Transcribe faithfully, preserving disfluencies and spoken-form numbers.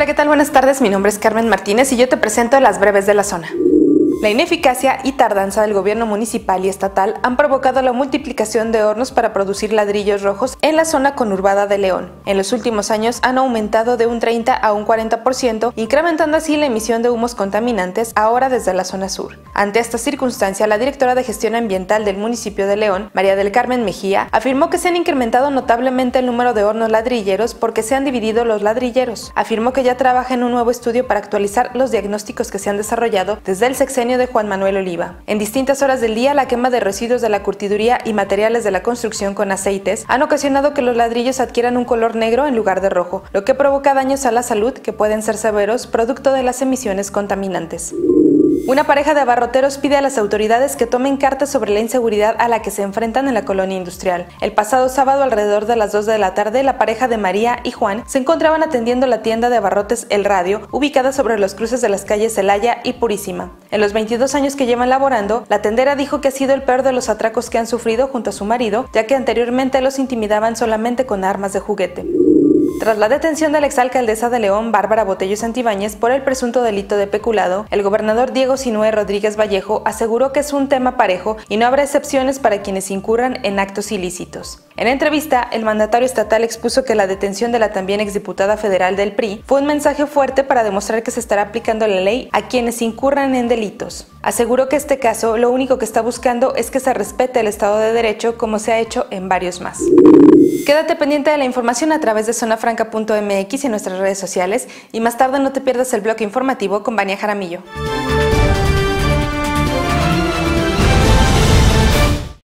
Hola, ¿qué tal? Buenas tardes, mi nombre es Carmen Martínez y yo te presento Las Breves de la Zona. La ineficacia y tardanza del gobierno municipal y estatal han provocado la multiplicación de hornos para producir ladrillos rojos en la zona conurbada de León. En los últimos años han aumentado de un treinta a un cuarenta por ciento, incrementando así la emisión de humos contaminantes ahora desde la zona sur. Ante esta circunstancia, la directora de Gestión Ambiental del municipio de León, María del Carmen Mejía, afirmó que se han incrementado notablemente el número de hornos ladrilleros porque se han dividido los ladrilleros. Afirmó que ya trabaja en un nuevo estudio para actualizar los diagnósticos que se han desarrollado desde el sexenio de Juan Manuel Oliva. En distintas horas del día, la quema de residuos de la curtiduría y materiales de la construcción con aceites han ocasionado que los ladrillos adquieran un color negro en lugar de rojo, lo que provoca daños a la salud que pueden ser severos producto de las emisiones contaminantes. Una pareja de abarroteros pide a las autoridades que tomen cartas sobre la inseguridad a la que se enfrentan en la colonia industrial. El pasado sábado, alrededor de las dos de la tarde, la pareja de María y Juan se encontraban atendiendo la tienda de abarrotes El Radio, ubicada sobre los cruces de las calles Zelaya y Purísima. En los veintidós años que llevan laborando, la tendera dijo que ha sido el peor de los atracos que han sufrido junto a su marido, ya que anteriormente los intimidaban solamente con armas de juguete. Tras la detención de la exalcaldesa de León, Bárbara Botello Santibáñez, por el presunto delito de peculado, el gobernador Diego Sinue Rodríguez Vallejo aseguró que es un tema parejo y no habrá excepciones para quienes incurran en actos ilícitos. En entrevista, el mandatario estatal expuso que la detención de la también exdiputada federal del P R I fue un mensaje fuerte para demostrar que se estará aplicando la ley a quienes incurran en delitos. Aseguró que este caso lo único que está buscando es que se respete el Estado de Derecho, como se ha hecho en varios más. Quédate pendiente de la información a través de zona franca punto m x y en nuestras redes sociales, y más tarde no te pierdas el bloque informativo con Vania Jaramillo.